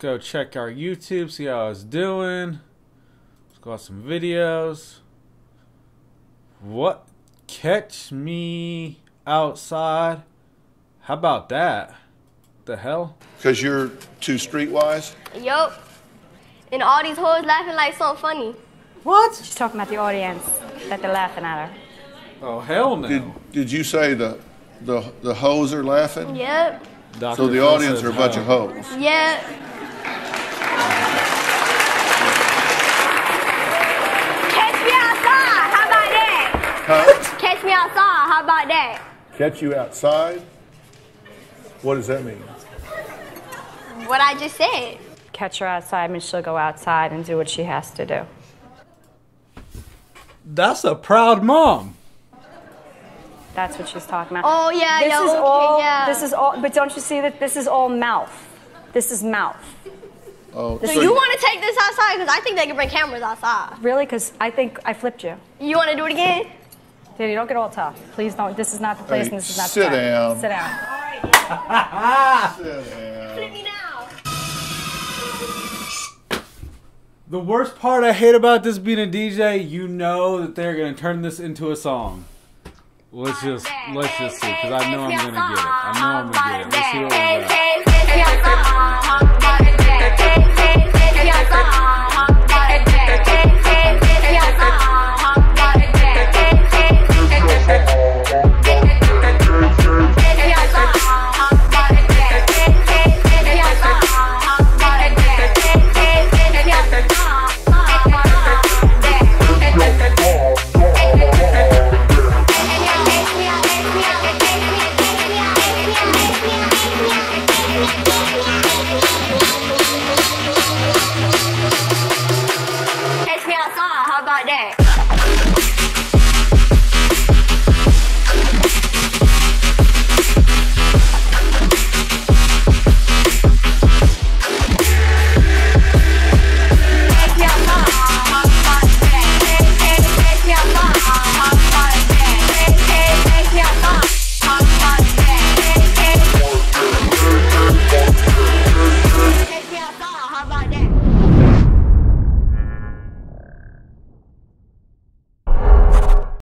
go check our YouTube, see how it's doing. Let's go out some videos. What? Catch me outside? How about that? The hell? Because you're too streetwise? Yup. And all these hoes laughing like so funny. What? She's talking about the audience, that they're laughing at her. Oh, hell no. Did you say the hoes are laughing? Yep. Dr. So the Phil audience are a bunch of hoes? Yep. Catch me outside, how about that? Huh? Catch me outside, how about that? Catch you outside? What does that mean? What I just said. Catch her outside and she'll go outside and do what she has to do. That's a proud mom. That's what she's talking about. Oh yeah, this is okay, all, yeah. This is all. But don't you see that this is all mouth? This is mouth. Oh. So you want to take this outside? Because I think they can bring cameras outside. Really? Because I think I flipped you. You want to do it again? Daddy, don't get all tough. Please don't. This is not the place, hey, and this is not the time. Sit down. Sit down. All right. Yeah. Sit down. Flip me now. The worst part I hate about this being a DJ, you know that they're gonna turn this into a song. Let's just see, because I know I'm gonna get it. I know I'm gonna get it. Let's see what we got.